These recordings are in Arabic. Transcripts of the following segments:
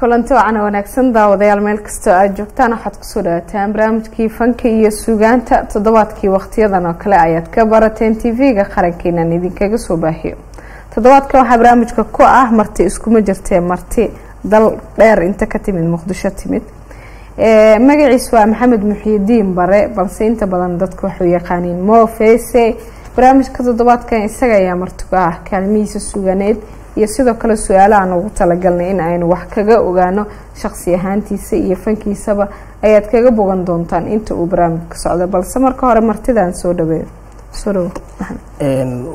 كلنتو عنا ونكسن داوديال ملكستو أجبتنا حد قصورة تامبرام كيفن كي يسوقان تضوات كي وقتي ذا نقلة عيد كبرتين تيفي خارجينا ندين كجسوا بهيو تضوات كوا حبرامج كقاعة مرتي اسكوم جرتين مرتي ضل غير أنت كتمين مخدوشات ميت مجيء سوا محمد محي الدين برا بمسين تبلن ضدكوا حويا قانين مو فيسي برامج كتضوات كان السجايا مرتبعة كالميس السوقانات iyo sidoo kale su'aalahan ugu tala galnay in aynu wax kaga ogaano shakhsi ahaantiisa iyo fankiisaba ayaad kaga bogan doontaan inta uu barnaamijka socdo balse marka hore martidan soo dhaweey soo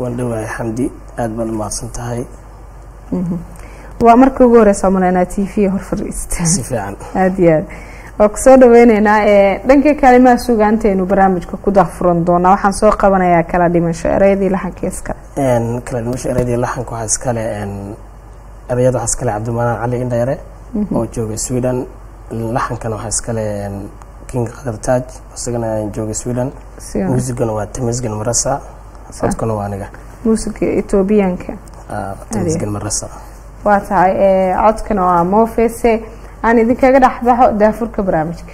waan dhawaay xamdi aad baan maadsan tahay waa markii ugu horeysa Soomaaliya TV hor fadhiistay si fiican aad yaad oo soo dhaweynayna dhanka kalimaha suugaanteenu barnaamijka ku dafran doona waxaan soo qabanayaa kala dhimasho ereyadii laxanka iska kala dhimasho ereyadii laxanka waxa iska leh ereyadu waxa iska leh Cabdimanaan Cali Indheere oo jooga Sweden laxankana waxa iska leh King Qadar Taaj isagana jooga Sweden muusigana waa Tamisgan Marasa sadkana waa aniga muusigka Ethiopia-ka Tamisgan Marasa waa tahay codkana waa Mofese aan idinkaga dhaxbaxo daafurka barnaamijka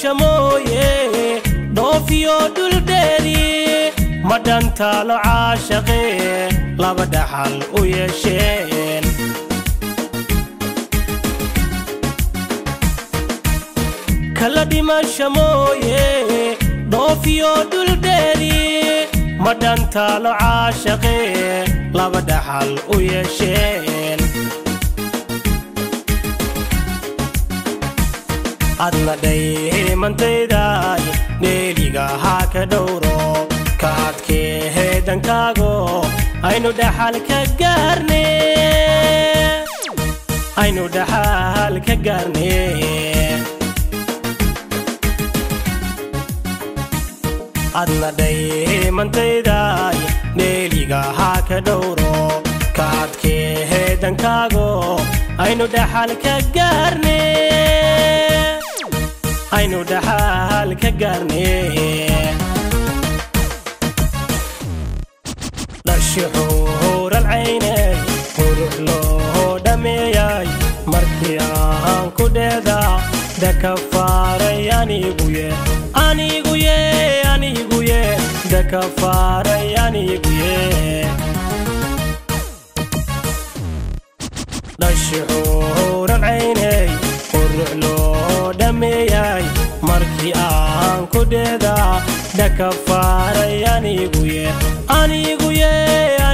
شمويه دوفيو دلدري مدن تالو عاشقي لا بدحل ويشين كلدي ما شمويه دوفيو دلدري مدن تالو عاشقي لا بدحل ويشين أدنى داي من تيداي نيليغا هاكا دورو كاتكي هيدن كاغو أينو دحال كاقارني أينو دحال كاقارني أدنى داي من تيداي نيليغا هاكا دورو كاتكي هيدن كاغو أينو دحال كاقارني أينو دحال كقرني لشحور العيني وروح له دمياي مركيان كدادا دا كفاري أنيقويا أنيقويا أنيقويا دا كفاري أنيقويا لشحور العيني وروح له دمياي marki aan ku deeda da kafaray anigu ye anigu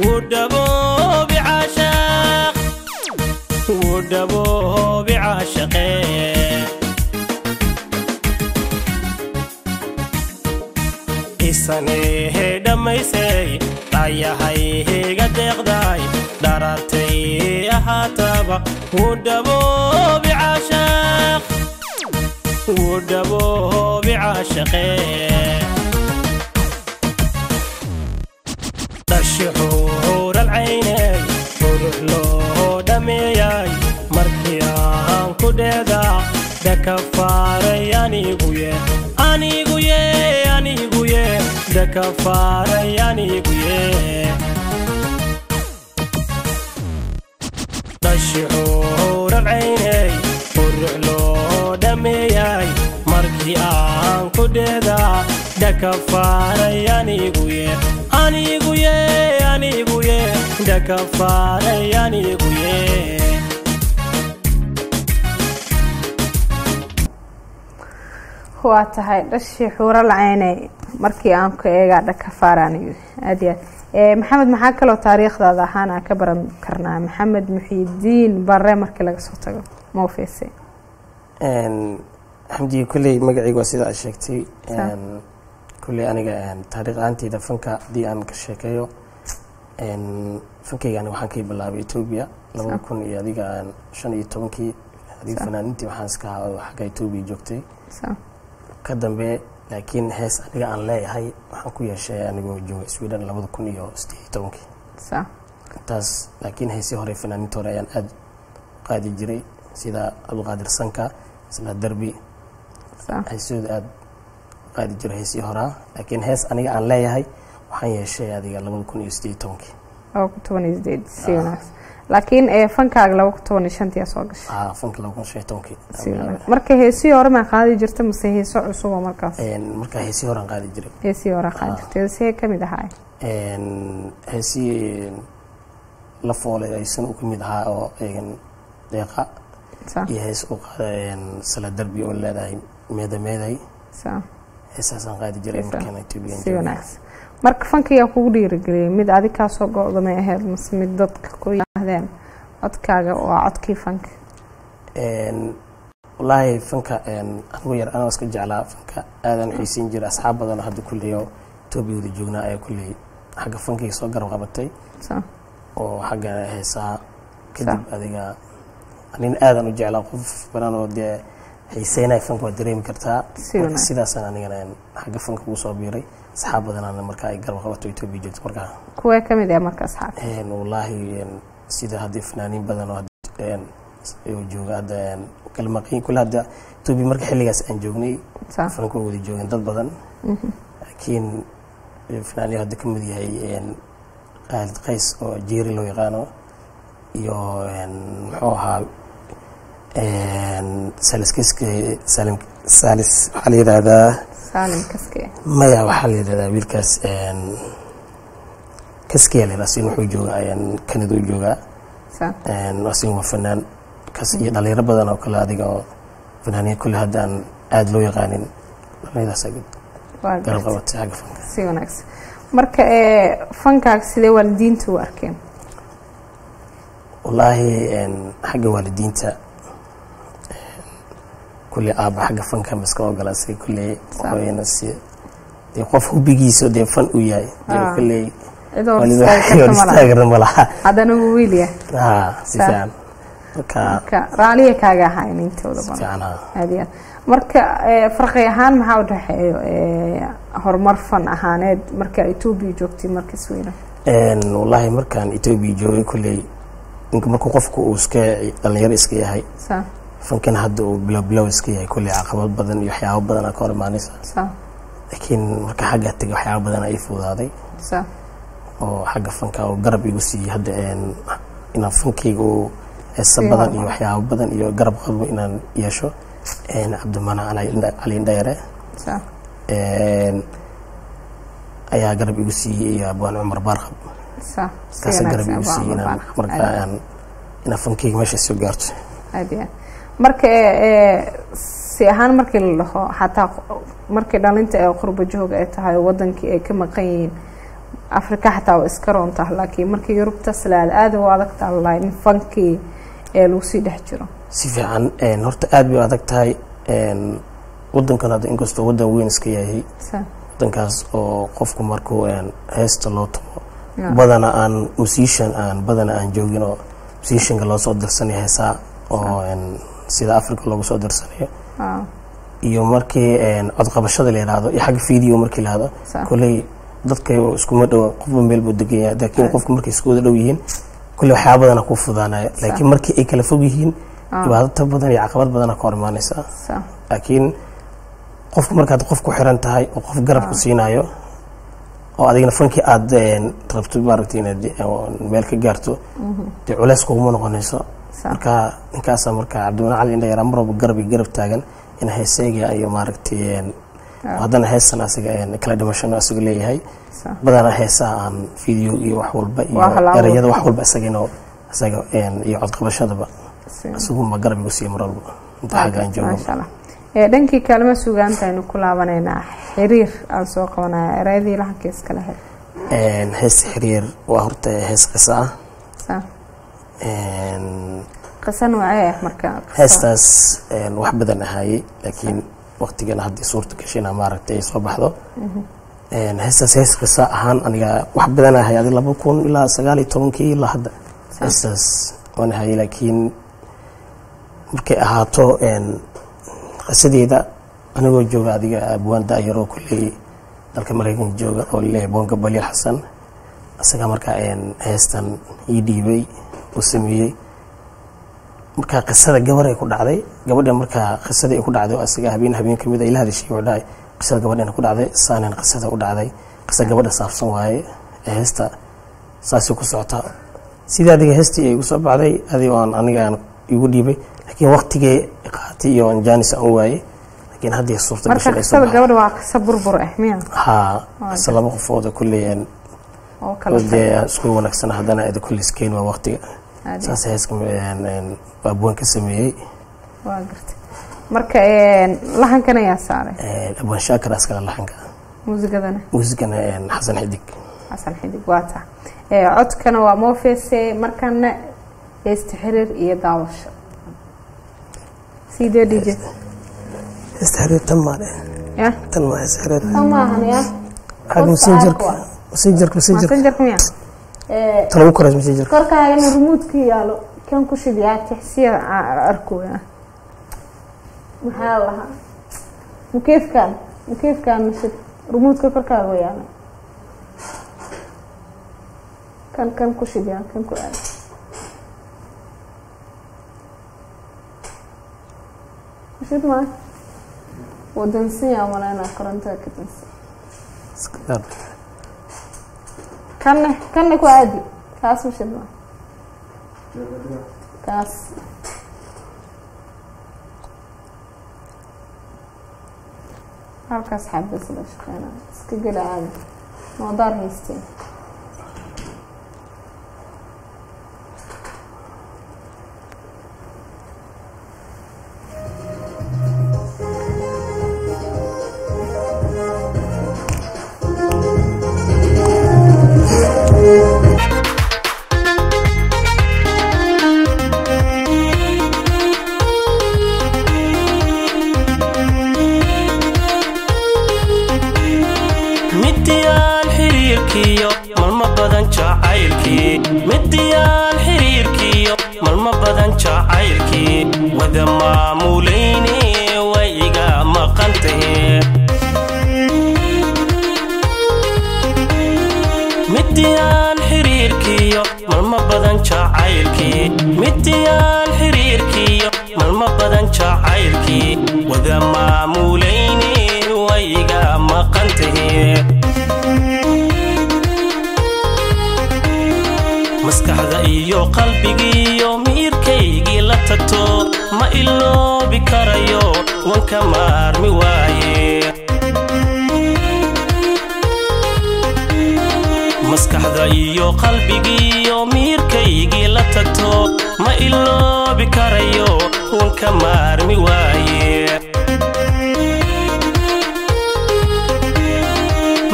ودبو بعاشقي سني هدا ميسي طايا هاي قد يغداي دارتي هاتبا ودبو بعاشق ودبو بعاشقي تشحور العيني ورحلو دمياي مركيان كددا دكفارياني بويا أني قوية أني قوية دكفاري أني قوية تشعور العيني ورحلو دمياي مركي آن كددا دكفاري أني قوية أني قوية أني قوية دكفاري أني قوية واتهاي دشي حور العيني مركي امك ايغا كفاراني اديا محمد maxaa kale oo taariikhdaada ahana ka baran karnaa maxamed muxiidiin bare markii laga soo tago moofeesay hamdi kulli magacaygu sida aad sheegtay kulli aniga taariikh aantayda fanka dii aan ka sheekayo fankaygaani waxaan ka bilaabay Itoobiya 2000 adiga 15kii adiga fanaaniintii waxaan iska waxa Itoobiya joogtay كدمبي لكن هس أنا عن لاي هاي حكوية شيء أنا موجود السويدان لابد كوني يستهتمك. صح. تاس لكن هسي هري فنان توريان أد قاعد يجري سيدا أبو قادر سانكا سيدا دربي. صح. هسود أد قاعد يجري هسي هرا لكن هس أنا عن لاي هاي وحيا شيء هذا لابد كوني يستهتمك. أو كتوني يزيد سيوناس. لكن فنك أغلب كتوني شنتي أسوقش. فنك لو كن شيتونكي. مركه هيسيور ما قاعد يجرت مسه هيسوع سو مركز. مركه هيسيور قاعد يجري. هيسيور قاعد يجري. هيسي كم إذا هاي؟ هيسي لفولة يسون كم إذا هاي أو دقة. صح. يهيس أو سلا دربي ولا داي ميدا. صح. هيساسا قاعد يجري مكانه تبين. سيوناكس. مرك فنك يا كودي رجلي مد عادي كاسو قاعد ما يهاد مسميد ضدك كوي هذين عطكاجة وعطكي فنك. والله فنك أخويا أنا وسكت على فنك أنا حسين جرا أصحاب هذا نهاد كل يوم توبي ورجونا أي كل حاجة فنك يسوق رغبتي. صح. وحاجة هسا كذب هذا أنا آذن وجعله قف بنا ودي حسيناي فنك ودريم كرتها. سيرنا. سيدا سنة أنا حاجة فنك وصابيري. أصحاب هذا أنا مركا يقرب خبطوا يتوبي جت مركا. كوي كم إذا مركا أصحاب. والله سيدا هذي فنانين بدن وهذي يوجو هذا كلمة كل هذا توبي مركا حلي جالس أنجوني. صح. فنكون ودي جوين ضد بدن. لكن فنانين هذي كم ذي هي قال قيس أو جيري لو يغانو يو محوها سالس حلي هذا. سالم كسكي ما يا وحلي هذا بالكاس كسكي اللي راسين وحجوجا يعني كان ذو جوجا راسين وفنان كسي اللي ربنا وكل هذه فنانين كل هذا أدلوا يغانين هذا سجد قالوا تعرف فنك سيونكس مرك فنك عكسي والدين تواركين والله حاجة والدين تا كل أب حاجة فن كان مسكوا جلاسي كل وينسي يقفوا بيجيسوا ده فن وياي كل والله هذا نقول ليه سيان كا رالي كاجا هاي نينتو ده هذه مركا فرقيهان محاوده هرمر فن أهانة مركا إتوبي جوكتي مركا سوينا والله مركان إتوبي جوي كل إنك مركو قفكو وسكى اللي ريسكى هاي فممكن هادو بلو بلو اسكي كل عقبات بدن يحيى بدن اكور مانيس صح لكن مركه حاجه تجي يحيى بدن اي فودادي صح او حاجه فنكا او غرب يو سي هاد ان فنكيغو اس بدن يو يحيى بدن يو غرب قلبو ان يشو ان عبد المنعم علي دايره صح ايا غرب يو سي يا ابو عمر بارخ صح غرب يو سي ان مركه ان فنكيغ ماشي سوغارت ادي marka si ahaan markii la laho hatta markii dhalinta ay qurbo jooga ay tahay wadankii ay ka maqayeen afrika hatta oo iskaroon tahay laakiin markii yurubta salaad aad u adag tahay line funky ee loo si dhex jiro si fiican horta aad bay adag tahay wadankan hada inkastoo wadan weyn iska yahay dankaas oo qofku markuu heesta loo tago badana aan musician aan badana aan joogin oo musician loo soo dirsanay heesa oo sida Africa loogu soo dirsanay iyo markii cod qabashada leeyahay iyo xaq video markii laada kulay dadka isku ma dhaw qofba meel buu degaya laakiin qofku markii isku wada dhaw yihiin kulay waxa badan ku fudaanay laakiin markii ay kala fog yihiin ibadada badan iyo caqabad badan ka hormaanaysa laakiin qof markaad qof ku xiran tahay oo qof garab ku siinayo oo adigna fanki aad rabto baartii inaad meel ka gaarto tii culays ku ma noqonayso marka ninkaas marka Cabdullah Cali indha yaram roob garab taagan in heeseega iyo maaragtii hadana heesan asiga kala dhimasho asiga leeyahay badana heesaa aan video iyo wax walba iyo erayada wax walba asaga iyo cod qabashadaba asugu ma garab ku siimar walba inta xagaan joogo دنكي كلمة سوغان تانو كلا بنينا حرير أسوق ونا رأيي لحن كيس كله. هس حرير وهرت هس قصة. قصة نوعية مركب. هستاس الواحد بدنا هاي لكن وقت جينا هدي صورتك شينا مارت أي صباح له. هستاس هس قصة هان أنا واحد بدنا هاي هذا اللي بكون إلا سجالي تونكي إلا هذا. هستاس وأنا هاي لكن مركب هاتو قصديدا أنا وجوه هذه أبوان دايرو كلي ذلك مريكون جوجا أولي بونك بالي حسن أسمع مركان هستن يدي بي وسمي مركا قصدة جوار يكون عادي جوار مركا قصدة يكون عادي أسمع هبين كم إذا إله هذا الشيء ولا قصدة جوار يكون عادي سانن قصدة يكون عادي قصدة جوار صار صواي هستا ساسو كسرتها سيدا هذه هستي وصب عادي هذه وان أنا كان يودي بي لكن وقت جاء قاتي يوم جانس أوعي لكن هذه الصورة مش لسه مركب جبر وعكس بربر أحمد ها السلام خفوا ده كله يعني وده سكوا نكسنا هذانا ده كل سكين ووقت ساس هيسكم يعني أبوان كسمي واقرت مركب لحن كنا يا سارة أبوان شاكر أسكال لحن كنا موسيقى ده يعني حسن حديق واتا عد كنا وموفيس مركبنا يستحرر يداوش سيدي ديجي استحرير تمام يا تمام استحرير تمام يا هذا مسنجرك ميا ترى كره مسنجرك كركا يعني ريموتك يالو كان كشبيات تحسير اركو يا محالها وكيف كان مشيت ريموتك كركا ويانا كان كشبيات كان كويس شو ما ودنسية ولا أنا قرنتها كدنسية كان عادي كاس وشو ما كاس هالكاس حبس الأشخاص سكجل عادي ما دار هيستين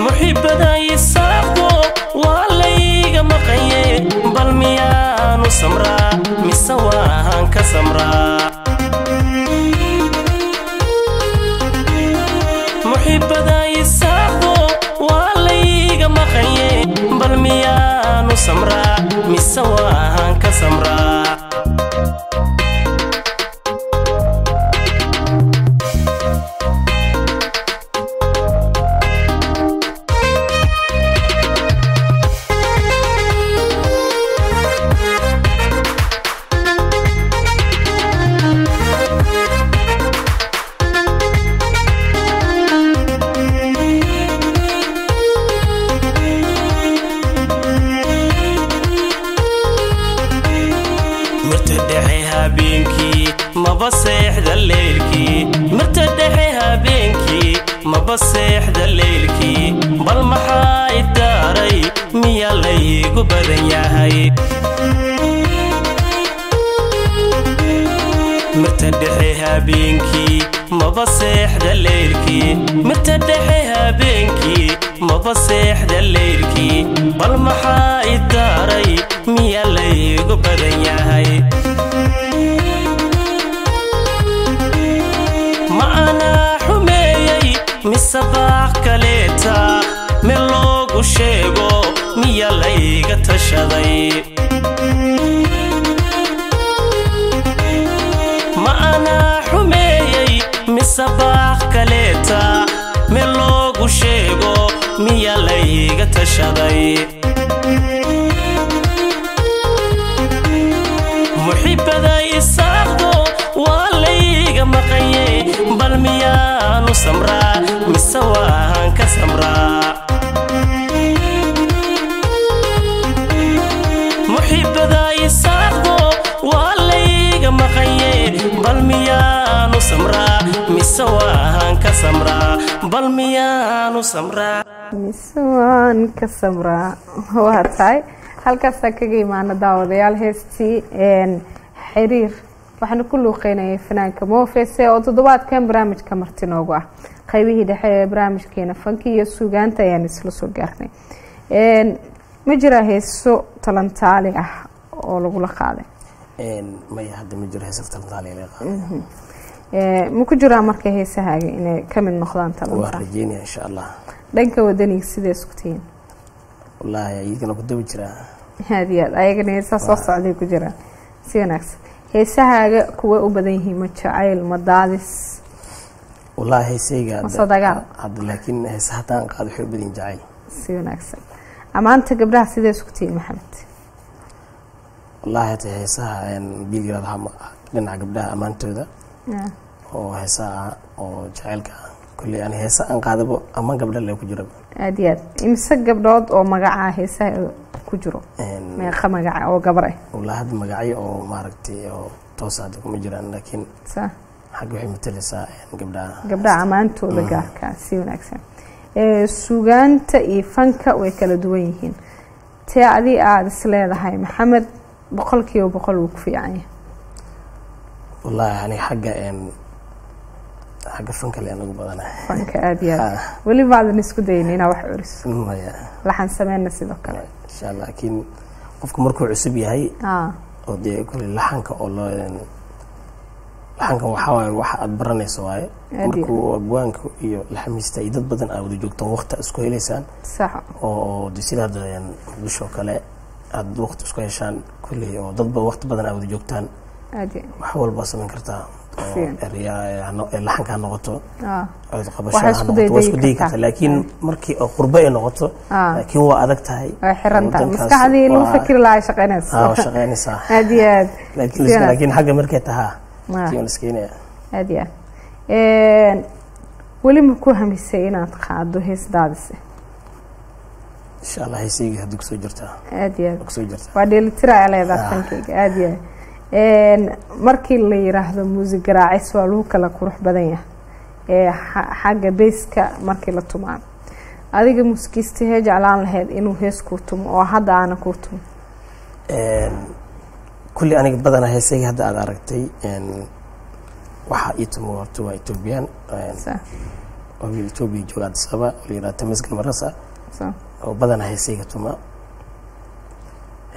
محبة ذا يساعده مرتدحيها بينكي ما بصيح دليلكي، مرتدحيها بينكي ما بصيح دليلكي، بل محا الداري ميا لي قبرن ياهي. مرتدحيها بينكي ما بصيح دليلكي، مرتدحيها بينكي ما بصيح دليلكي، بل محا الداري ميا لي قبرن ياهي. ما أنا حميي من صباح كليتا من لوغو شيغو ميا لي قتشضي. صباح كليتا من لوغو شيغو ميا لي قتشضي. محب ذاي الساقدو والي قمقيي، بل ميانو سمرا مسواهن كسمرا. محب ذاي الساقدو والي قمقيي، بل ميانو سمرا مسوان كسمرة، بل ميانو سمرة مسوان كسمرة. وهاي هالكاسة كجي معنا دعوة يا الهستي إن حرير وحنا كله خينا فنان كمو في ساعة تضوات كم برامج كمرتين وجوا خيبه ده برامج كينا فنكي يسوقان تياني سلسل جاهني إن مجرى هسو تلنت عليه أول ولا خاله إن ما يحد مجرى هسو تلنت عليه ممكن جرا مركه هيسها إن كم النخلان تلون. ورجيني إن شاء الله. دنك ودني سيد سكتين. والله يجينا بدو جرا. هذه أيقنا هيسها صص عليه كجرا. سيناكس هيسها كوه وبدنيه متشعل مدارس. والله هيسيجا. صدقا. عبد لكن هيسها تان قاعد يحب بدين جعل. سيناكس. أما أنت قبلها سيد سكتين محمد. والله هيسها إن بيجي لها لنا قبلها أما أنت ده. oo heesaa oo jaceelka kulli aan heesa aan qaadabo ama gabdha la ku jiro aadiyad imsa gabdhood oo magaca heesa ku jiro meeqa magaca oo gabar ah walaad magacay oo maaragtay oo toosaad kuma jiraan laakiin sax xaq waxay matalaysaa gabdha amaantooda gaarka si wanaagsan suugaanta iyo fanka way kala duwan yihiin taadi aad isleedahay maxamed boqolkiiba boqol uu ku fiican yahay والله يعني حاجة فنك اللي أنا أقبل أنا فنك أبيض واللي بعد الناس كدين هنا واحد عرس لحن سمعنا سيدك إن شاء الله لكن قفكم مركو عسبي هاي ودي كل لحنك والله يعني لحنك وحاول واحد براني سواي مركو أبوانك إيو الحميس تايدت بدن أو دي جوكتن وقت أسكو هليسان صح ودي سيدها دي يعني بشوكالي هاد وقت أسكو هليسان كله وضد وقت بدن أو دي جوكتن وحول باص من كرتا الرياء اللحن كان نقطه واسكديك لكن مركي قرباء نقطه لكن هو أذكتها حرنتها مسكعدي المفكر لا شقينا شقينا صح هاديات لكن حاجة مركتها كيون سكينة هاديات ولي مكوها مسينا تقعدوا هيس دادسة إن شاء الله هيسيجي هدوك سوجرتها هاديات وبعدين ترى على ذا فنكيك هاديات markii la yiraahdo music raacis waa loo kala qurux badan yahay xaga beeska markii la tumaan adiga muskiiste heej alaan lahayd inuu hees kurtumo oo hadda aan kurtumo kulli aniga badan heesay hadda aad aragtay waxa ii tumo horto waa Itoobiyaan oo Itoobiya joogaad saba liira tamaskan marasa oo badan heesay tumo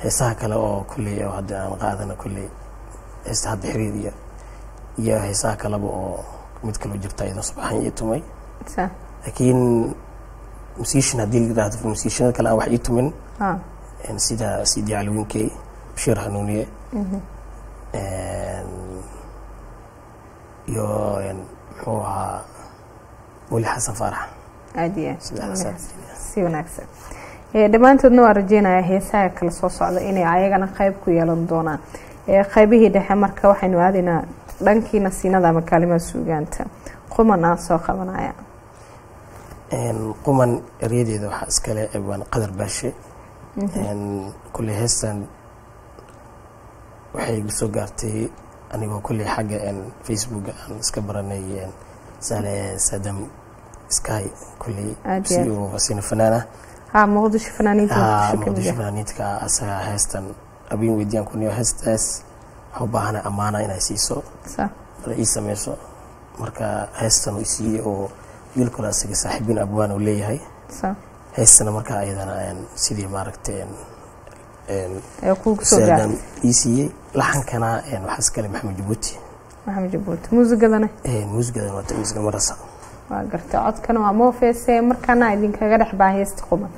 heesaha kale oo kulli oo hadda aan qaadana kulli استعد بحرية يا هيساك لبوا متكلم جبتاي ده صباحين يتومي لكن مسيش ناديل ده في مسيش كلا واحد يتومن إن سيدا سيدي علوين كي بشير هنونية يا يعني هو ولي حسن فرح عادية سيوناكس دمان تدنو أرجينا هيساك لصوص على إني عايجنا خايبكوا يلون دونا خيبه ده حمرك وحين وادينا لانكي نسينا ذا مكالمة سوجانته قمنا ساق منايا إن قمنا ريدي ذو حسكلة وان قدر بشي إن كل هستن waxay igu soo gaartay anigoo kulli xagga aan Facebook aan iska baranay aan Sadam Sky kulli iyo wasina fanaana ha muqdisho fanaaniinta asaga heestan abin weydiyaan ku niyo heestas oo baahan amaana inay siiso sa ra'iis sameeso marka heestan uu siiyo oo wiilkula asiga saaxiibin abwaan uu leeyahay sa heestan marka ayadana aan sidii maaragteen سادم إيسي لحن كنا وحس كلام محمد جبوتي موسيقى ذا موسيقى ذا وقت موسيقى مرسا وقرت عط كانوا مو في سمر كنا إذن كجرح بعه يستقبل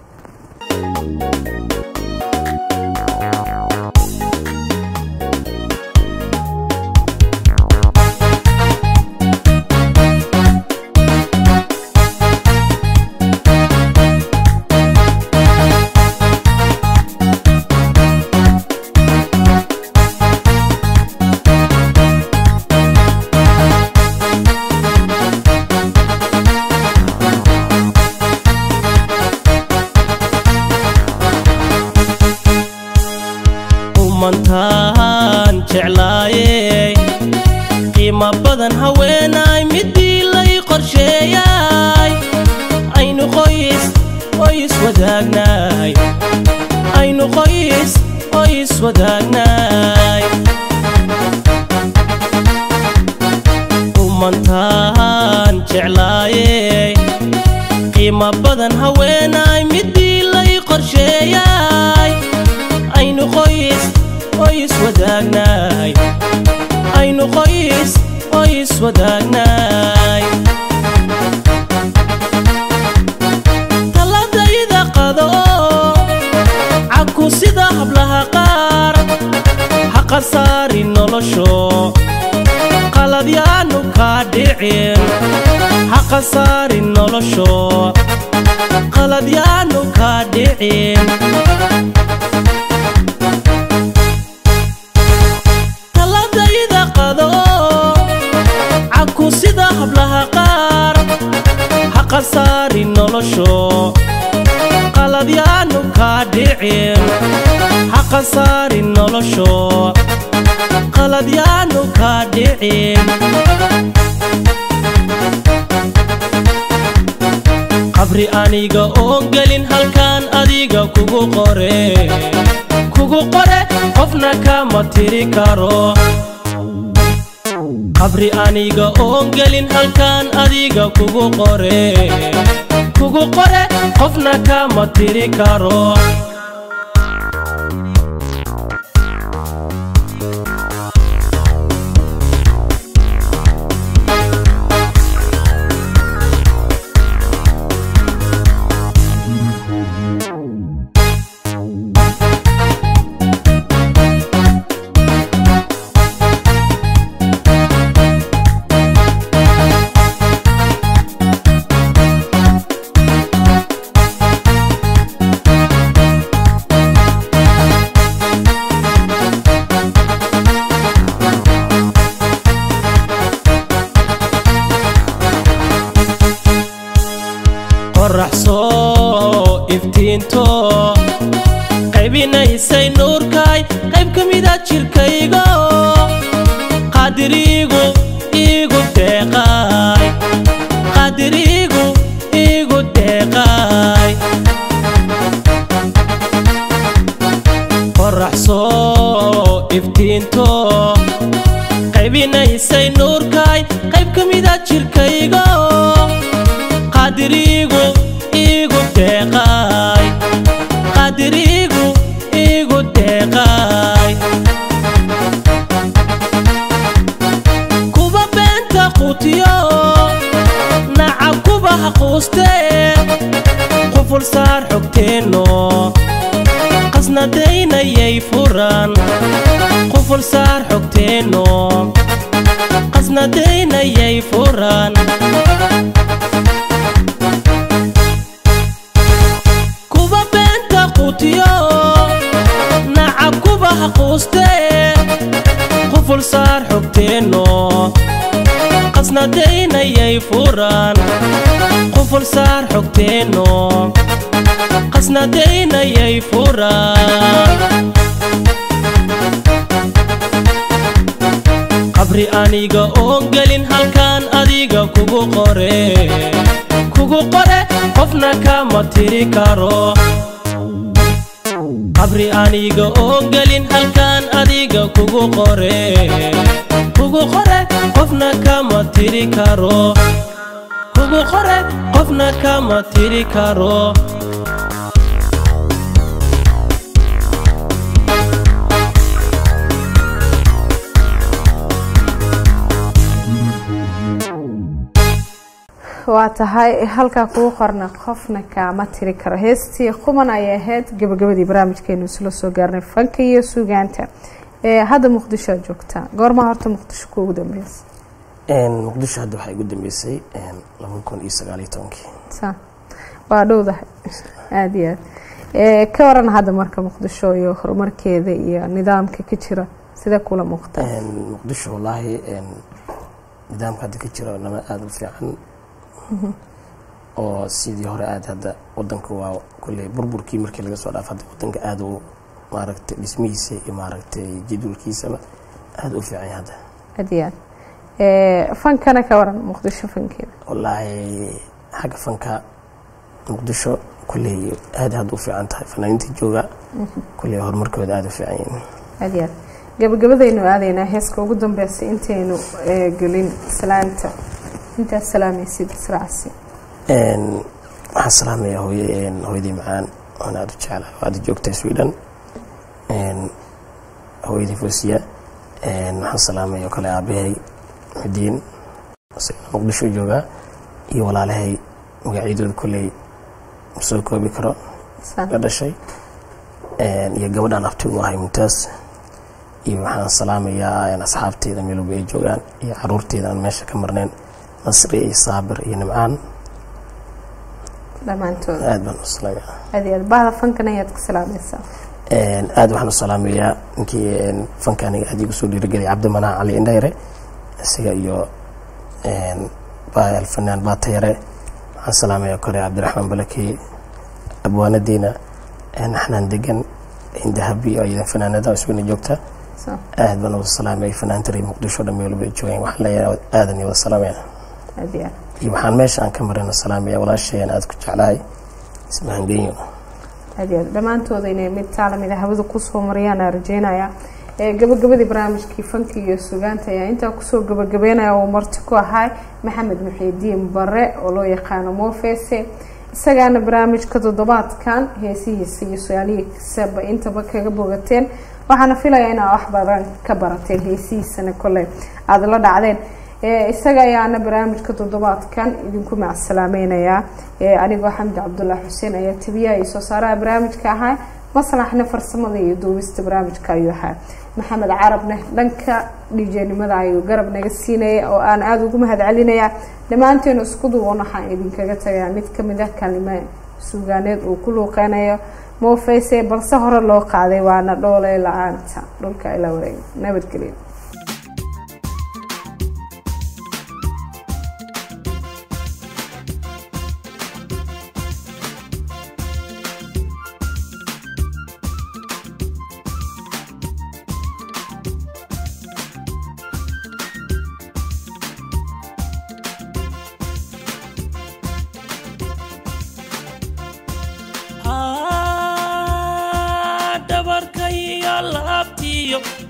mantan jeclaayay qiimo badan haweenay midii lay qorsheeyay aynu qoys wadagnay mantan jeclaayay qiimo badan haweenay midii lay qorsheeyay aynu qoys aynu qoys wadagnay taladayda qado caku sida hablaha qaar haqa saari nolosho qaladyaanu kaa dhicin haqa saari nolosho qaladyaanu kaa dhicin sida hablaha qaar haqa saari nolosho qaladyaanu kaa dhicin haqa saari nolosho qaladyaanu kaa dhicin qabri aniga oo gelin halkan adiga kugu qore qofna kama tiri karo qabri aniga oo gelin halkan adiga kugu qore qofna kama tiri karo qaybinaysay nuurkay qayb ka mid ah jirkayga qadarigu igu deeqay qorax soo iftiinto qaybinaysay nuurkay qayb ka mid ah jirkayga qadarigu igu deeqay kuba benta qutiyo naca kuba haquustee quful saar xogteenno qasnadaynayay furan قفل صار حبتينو قصنا دينا يفوران عبري أنيجا أوجلين هالكان أديجا كوجو قرة قفنا كم تريكارو عبري أنيجا أوجلين هالكان أديجا كوجو قرة قفنا كم تريكارو كوجو قرة قفنا كم تريكارو واتهاي هلكا كو قرنا قفنا كما تري كره هستي قمن اي هيد غبغبدي برنامجكeennu soo soo gaarnay fanka iyo suugaanta hada muqdisho joogta goorma horta muqdisho ku ugu dambeysay muqdisho hada waxa ugu dambeysay 2019 sa waa dhowdahay aad iyo ka waran hada marka muqdisho iyo horumarkeeda iyo nidaamka ka jira sida kula muqta muqdisho wallahi nidaamka ka jira nama aad u fiican oo sidii hore aad hada wadanka waa kulay burburkii markii laga soo dhaafay wadanka aad oo maaragtay dhismihiisa iyo maaragtay jadwalkiisa aad u fiican hada adiyan fankana ka waran muqdisho fankeeda wallahi haga fanka muqdisho kulay aad aad u fiican tahay fanaaniinta jooga kulay horumarkooda aad u fiican yihiin adiyan gabagabadaynu aadayna heeska ugu dambeysay intaynu galin salaanta أنت السلام يا سيد سرعسي. السلام يا هوي هويدي معان أنا أرجع على هذا الجوك تسويدا. هويدي فوسيا. السلام يا كلا أبي مدين. مقدشوا جوا. يولع لهي وقاعدوا الكل مسوكوا بكرة. هذا شيء. يا جود أنا أختي وهاي ممتاز. يا السلام يا أنا أصحابتي إذا ملوا بيجوان يا عرورتي إذا ماشي كمرنين. مصري صابر ينمعان لمانتو ادم الصلاه هذه البعض فنكن هي تسلام السلام ادم وحنا السلاميه انكي فنكن ادي بسو ديرغلي عبد المنان علي انديره اسيا يو با الفنان با تيره السلاميه كوري عبد الرحمن بلكي ابوانا دينا احنا ندقن عند هبي اي فنانه اسمنا جوقته صح ادم والسلاميه فنان تري مقدشو دميول بيجوين وحنا ادم والسلاميه أديان. يبحان ماشي عن كمرنا السلام يا ولا شيء أنا أذكر علي اسمه هنديو. أديان. لما أنتوا ذيني متعلم إذا هذا قصة مريانة رجينا يا قبل برامج كيفن كي سجانت يا أنت قصة قبلنا ومرتكوا هاي محمد محي الدين مبرق ولو يقانو موفيسي سجان برامج كتضباط كان هي سؤالي سب أنت بك قبلتين وحنا فيلا أنا أحبران كبرتين هي سي سنة كلها هذا لا دعين. إسقى يعني برامج كتضباط كان يمكن مع السلامين يا أنا وحمد عبد الله حسين يا تبيا إسوسارة برامج كهاي مثلا إحنا فرصة ماضي دوست برامج كايوها محمد عربنا لنك ليجيني مذاعي وقربنا قسينا أو أنا أقوم هذا علينا يا لما أنتوا نسقطوا ونحن إذا كجت يا متكم ذا كلمة سجانات وكل قناة مو فيسي بنصهر الله قاعدة وأنا دولة إلى أنت دولك إلى ورين نبت كريم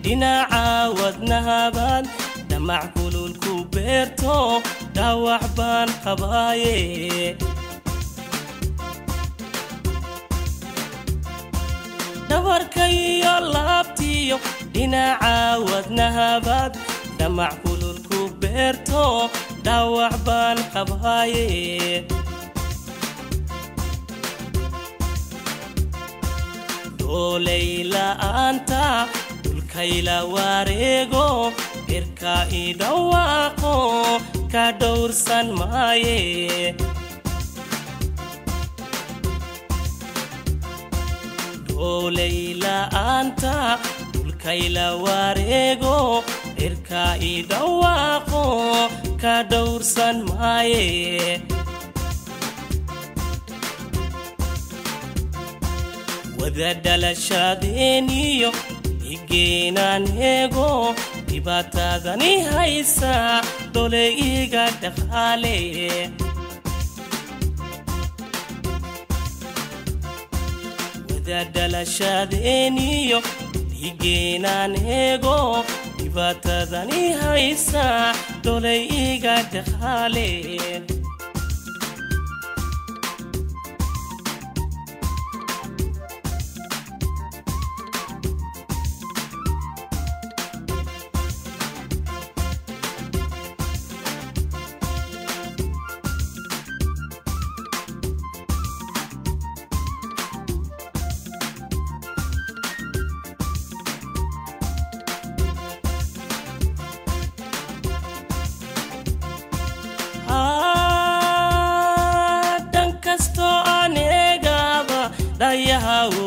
دينا عاودنا هبان دمع كلو الكوبيرتو داوع بان قبايه دور كي يلا بتيو دينا عاودنا هبان دمع كلو الكوبيرتو داوع بان قبايه دو ليلى أنت كيلا واريغو إركا إدواقو كدور سان مايه دوليلا أنتا دول كيلا واريغو إركا إدواقو كدور سان مايه وذا دل شادينيو إجينا نيجو dhibaatadani haysa doleyga dhaqaale wadadalashadeniyo dhigeenan ego dhibaatadani haysa doleyga dhaqaale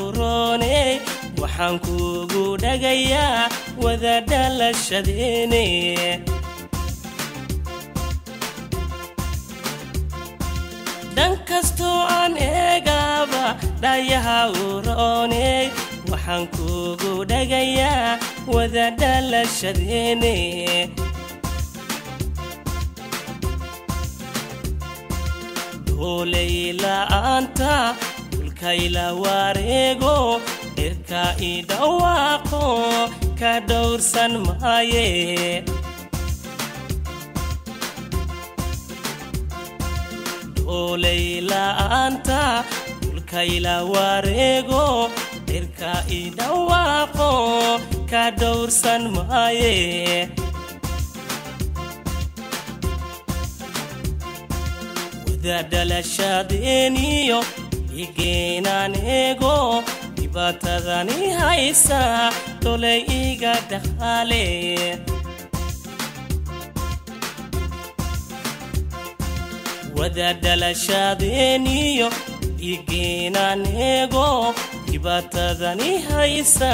Urone waxaan kugu dhagayaa wada dhalashadeene dankasto aan eegaba dhayaha urone waxaan kugu dhagayaa wada dhalashadeene dooleyla anta Kaila warego irka idawaqo ka dawrsan maaye Dolayla anta Kaila warego irka idawaqo ka dawrsan maaye Wadadala shadeniyo Igeenan ego dhibaatadani haysa doleyga dhaqaale wadadalashadeniyo igeenan ego dhibaatadani haysa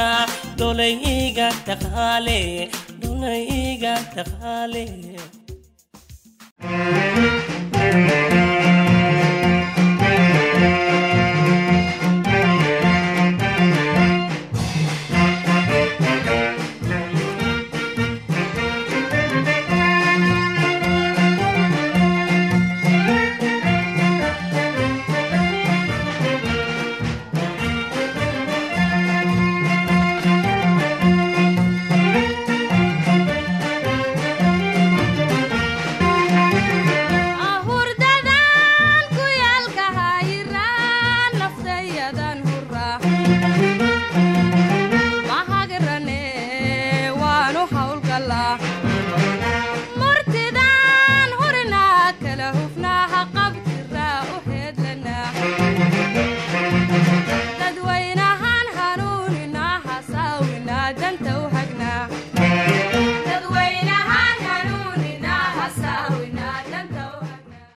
doleyga dhaqaale doleyga dhaqaale